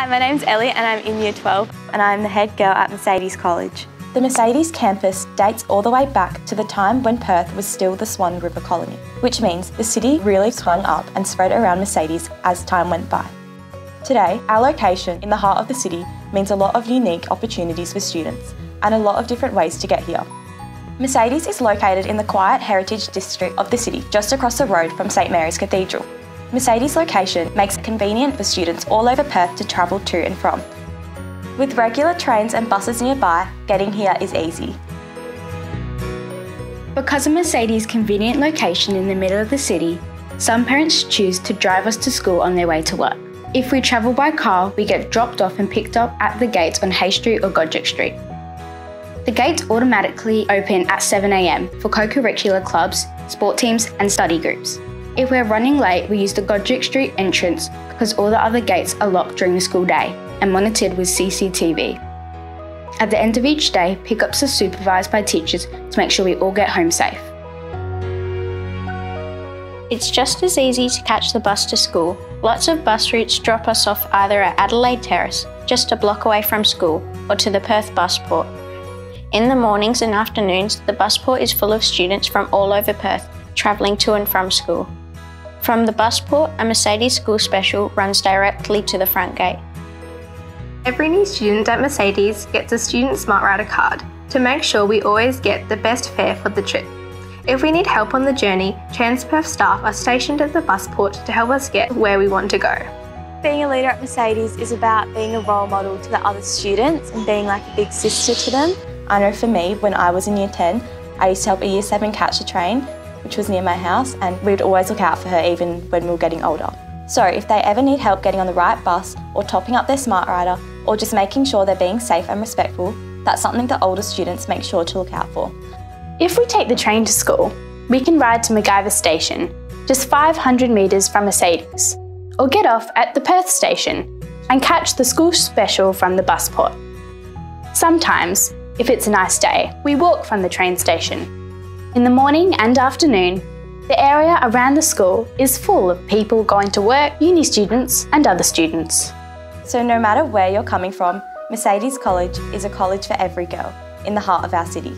Hi, my name's Ellie and I'm in Year 12 and I'm the head girl at Mercedes College. The Mercedes campus dates all the way back to the time when Perth was still the Swan River Colony, which means the city really swung up and spread around Mercedes as time went by. Today, our location in the heart of the city means a lot of unique opportunities for students and a lot of different ways to get here. Mercedes is located in the quiet heritage district of the city, just across the road from St Mary's Cathedral. Mercedes' location makes it convenient for students all over Perth to travel to and from. With regular trains and buses nearby, getting here is easy. Because of Mercedes' convenient location in the middle of the city, some parents choose to drive us to school on their way to work. If we travel by car, we get dropped off and picked up at the gates on Hay Street or Godric Street. The gates automatically open at 7 a.m. for co-curricular clubs, sport teams and study groups. If we're running late, we use the Godric Street entrance because all the other gates are locked during the school day and monitored with CCTV. At the end of each day, pickups are supervised by teachers to make sure we all get home safe. It's just as easy to catch the bus to school. Lots of bus routes drop us off either at Adelaide Terrace, just a block away from school, or to the Perth busport. In the mornings and afternoons, the busport is full of students from all over Perth, travelling to and from school. From the busport, a Mercedes school special runs directly to the front gate. Every new student at Mercedes gets a Student Smart Rider card to make sure we always get the best fare for the trip. If we need help on the journey, Transperth staff are stationed at the busport to help us get where we want to go. Being a leader at Mercedes is about being a role model to the other students and being like a big sister to them. I know for me, when I was in Year 10, I used to help a Year 7 catch a train, which was near my house, and we'd always look out for her even when we were getting older. So if they ever need help getting on the right bus or topping up their smart rider or just making sure they're being safe and respectful, that's something that older students make sure to look out for. If we take the train to school, we can ride to MacGyver Station, just 500 metres from Mercedes, or get off at the Perth Station and catch the school special from the busport. Sometimes, if it's a nice day, we walk from the train station. In the morning and afternoon, the area around the school is full of people going to work, uni students and other students. So no matter where you're coming from, Mercedes College is a college for every girl in the heart of our city.